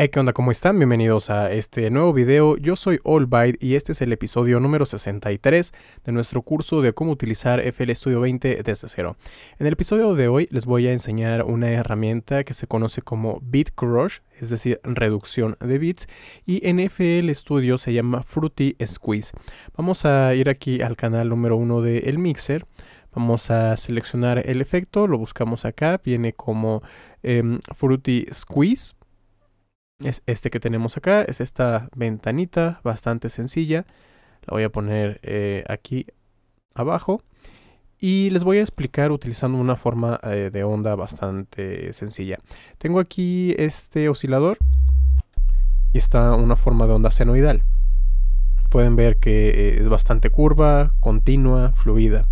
Hey, ¿qué onda? ¿Cómo están? Bienvenidos a este nuevo video. Yo soy Olbaid y este es el episodio número 63 de nuestro curso de cómo utilizar FL Studio 20 desde cero. En el episodio de hoy les voy a enseñar una herramienta que se conoce como Bit Crush, es decir, reducción de bits, y en FL Studio se llama Fruity Squeeze. Vamos a ir aquí al canal número 1 del mixer. Vamos a seleccionar el efecto, lo buscamos acá, viene como Fruity Squeeze. Es este que tenemos acá, es esta ventanita bastante sencilla. La voy a poner aquí abajo y les voy a explicar utilizando una forma de onda bastante sencilla. Tengo aquí este oscilador y está una forma de onda senoidal. Pueden ver que es bastante curva, continua, fluida,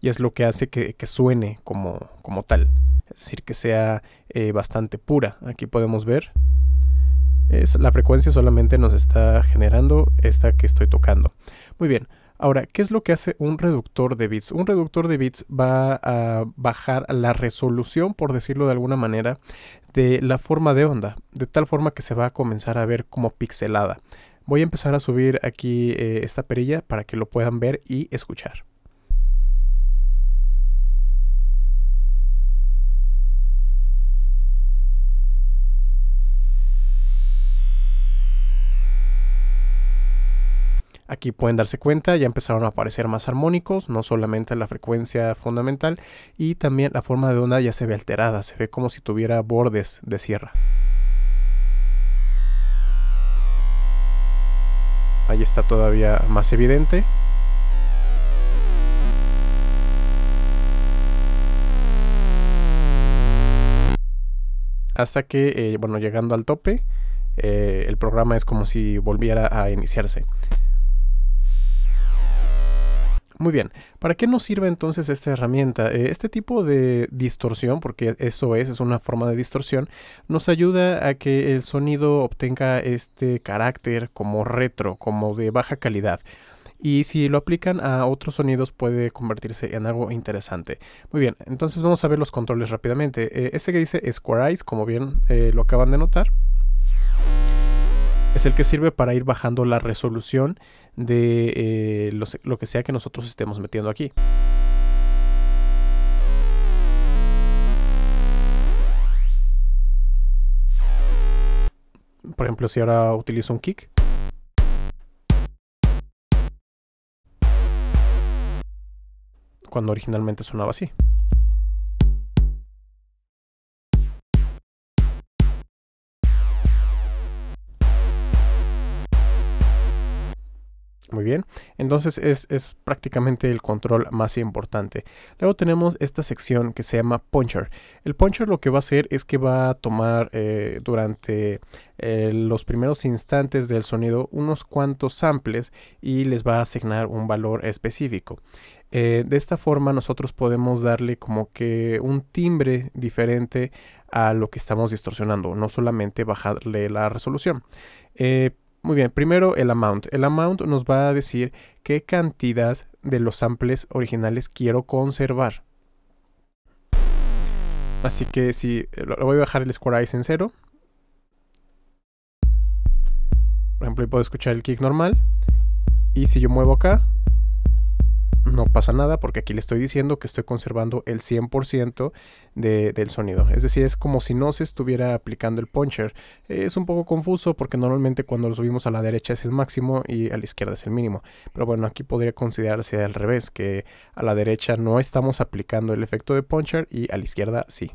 y es lo que hace que suene como tal, es decir, que sea bastante pura. Aquí podemos ver la frecuencia solamente nos está generando esta que estoy tocando. Muy bien, ahora, ¿qué es lo que hace un reductor de bits? Un reductor de bits va a bajar la resolución, por decirlo de alguna manera, de la forma de onda, de tal forma que se va a comenzar a ver como pixelada. Voy a empezar a subir aquí esta perilla para que lo puedan ver y escuchar. Aquí pueden darse cuenta, ya empezaron a aparecer más armónicos, no solamente la frecuencia fundamental, y también la forma de onda ya se ve alterada, se ve como si tuviera bordes de sierra. Ahí está todavía más evidente. Hasta que, bueno, llegando al tope, el programa es como si volviera a iniciarse. Muy bien, ¿para qué nos sirve entonces esta herramienta? Este tipo de distorsión, porque eso es una forma de distorsión, nos ayuda a que el sonido obtenga este carácter como retro, como de baja calidad. Y si lo aplican a otros sonidos puede convertirse en algo interesante. Muy bien, entonces vamos a ver los controles rápidamente. Este que dice Square Eyes, como bien lo acaban de notar, es el que sirve para ir bajando la resolución de lo que sea que nosotros estemos metiendo aquí. Por ejemplo, si ahora utilizo un kick, cuando originalmente sonaba así. Muy bien, entonces es prácticamente el control más importante. Luego tenemos esta sección que se llama Puncher. El Puncher lo que va a hacer es que va a tomar durante los primeros instantes del sonido unos cuantos samples y les va a asignar un valor específico. De esta forma nosotros podemos darle como que un timbre diferente a lo que estamos distorsionando, no solamente bajarle la resolución. Muy bien, primero el amount. El amount nos va a decir qué cantidad de los samples originales quiero conservar. Así que si lo voy a bajar el Square Eyes en 0. Por ejemplo, puedo escuchar el kick normal. Y si yo muevo acá, no pasa nada porque aquí le estoy diciendo que estoy conservando el 100% del sonido. Es decir, es como si no se estuviera aplicando el puncher. Es un poco confuso porque normalmente cuando lo subimos a la derecha es el máximo y a la izquierda es el mínimo. Pero bueno, aquí podría considerarse al revés, que a la derecha no estamos aplicando el efecto de puncher y a la izquierda sí.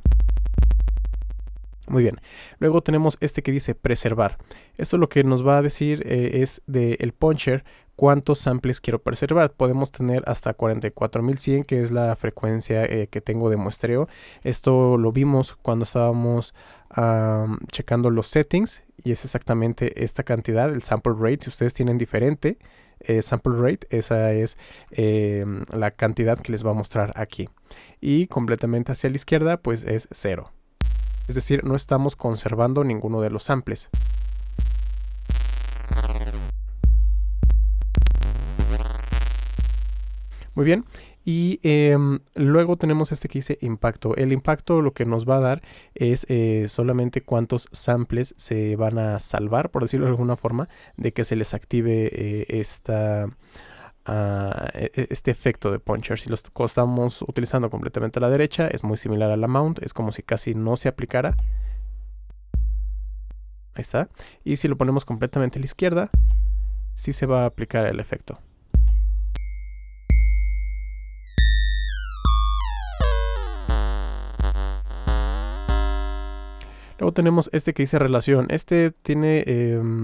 Muy bien, luego tenemos este que dice preservar. Esto lo que nos va a decir es del puncher cuántos samples quiero preservar. Podemos tener hasta 44100, que es la frecuencia que tengo de muestreo. Esto lo vimos cuando estábamos checando los settings y es exactamente esta cantidad, el sample rate. Si ustedes tienen diferente sample rate, esa es la cantidad que les va a mostrar aquí. Y completamente hacia la izquierda pues es 0. Es decir, no estamos conservando ninguno de los samples. Muy bien, Y luego tenemos este que dice impacto. El impacto lo que nos va a dar es solamente cuántos samples se van a salvar, por decirlo de alguna forma, de que se les active este efecto de puncher. Si lo estamos utilizando completamente a la derecha, es muy similar al amount, es como si casi no se aplicara. Ahí está. Y si lo ponemos completamente a la izquierda, sí se va a aplicar el efecto. Luego tenemos este que dice relación. Este tiene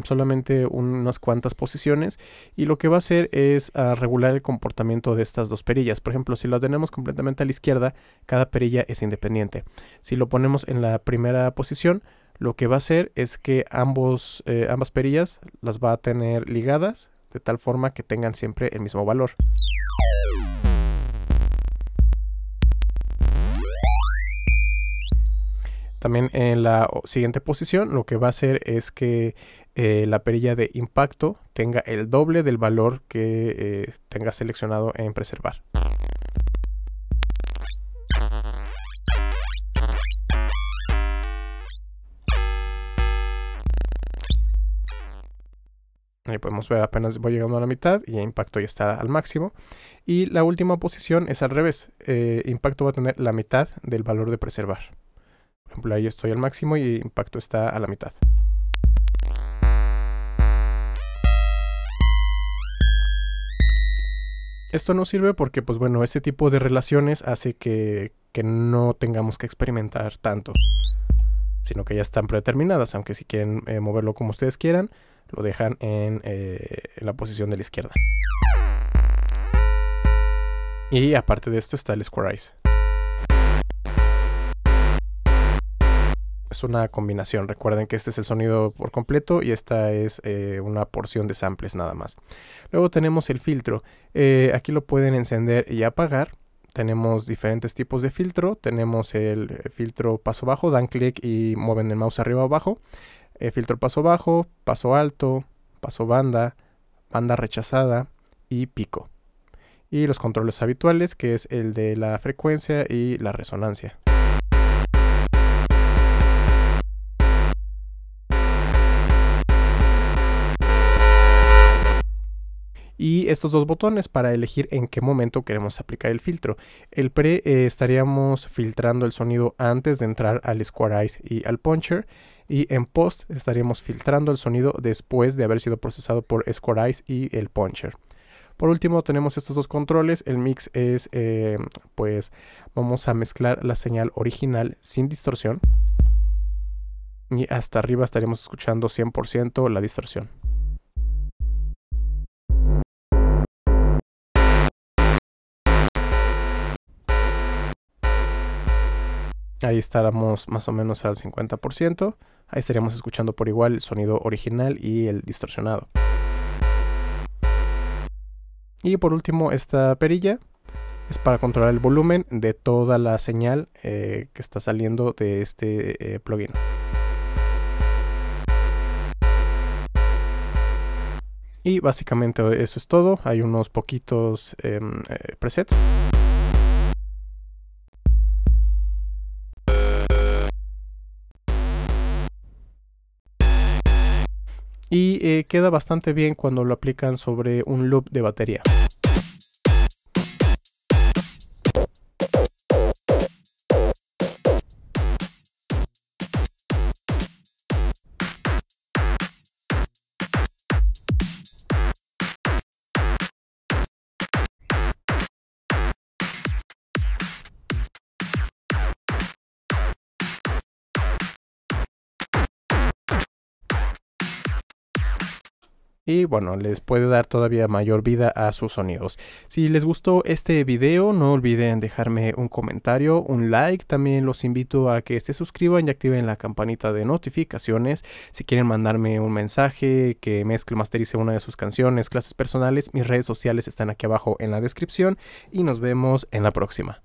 solamente unas cuantas posiciones y lo que va a hacer es regular el comportamiento de estas dos perillas. Por ejemplo, si lo tenemos completamente a la izquierda, cada perilla es independiente. Si lo ponemos en la primera posición, lo que va a hacer es que ambas perillas las va a tener ligadas de tal forma que tengan siempre el mismo valor. También en la siguiente posición lo que va a hacer es que la perilla de impacto tenga el doble del valor que tenga seleccionado en preservar. Ahí podemos ver, apenas voy llegando a la mitad y impacto ya está al máximo. Y la última posición es al revés. Impacto va a tener la mitad del valor de preservar. Por ejemplo, ahí estoy al máximo y impacto está a la mitad. Esto no sirve porque, pues bueno, este tipo de relaciones hace que no tengamos que experimentar tanto, sino que ya están predeterminadas, aunque si quieren moverlo como ustedes quieran, lo dejan en la posición de la izquierda. Y aparte de esto está el Square Eyes. Es una combinación. Recuerden que este es el sonido por completo y esta es una porción de samples nada más. Luego tenemos el filtro. Aquí lo pueden encender y apagar. Tenemos diferentes tipos de filtro. Tenemos el filtro paso bajo. Dan clic y mueven el mouse arriba o abajo. Filtro paso bajo, paso alto, paso banda, banda rechazada y pico. Y los controles habituales, que es el de la frecuencia y la resonancia. Y estos dos botones para elegir en qué momento queremos aplicar el filtro. El pre estaríamos filtrando el sonido antes de entrar al Square Eyes y al Puncher. Y en post estaríamos filtrando el sonido después de haber sido procesado por Square Eyes y el Puncher. Por último tenemos estos dos controles. El mix es, pues vamos a mezclar la señal original sin distorsión. Y hasta arriba estaríamos escuchando 100% la distorsión. Ahí estaremos más o menos al 50%. Ahí estaríamos escuchando por igual el sonido original y el distorsionado. Y por último esta perilla es para controlar el volumen de toda la señal que está saliendo de este plugin. Y básicamente eso es todo. Hay unos poquitos presets. Y queda bastante bien cuando lo aplican sobre un loop de batería. Y bueno, les puede dar todavía mayor vida a sus sonidos. Si les gustó este video, no olviden dejarme un comentario, un like. También los invito a que se suscriban y activen la campanita de notificaciones. Si quieren mandarme un mensaje, que mezcle, masterice una de sus canciones, clases personales, mis redes sociales están aquí abajo en la descripción. Y nos vemos en la próxima.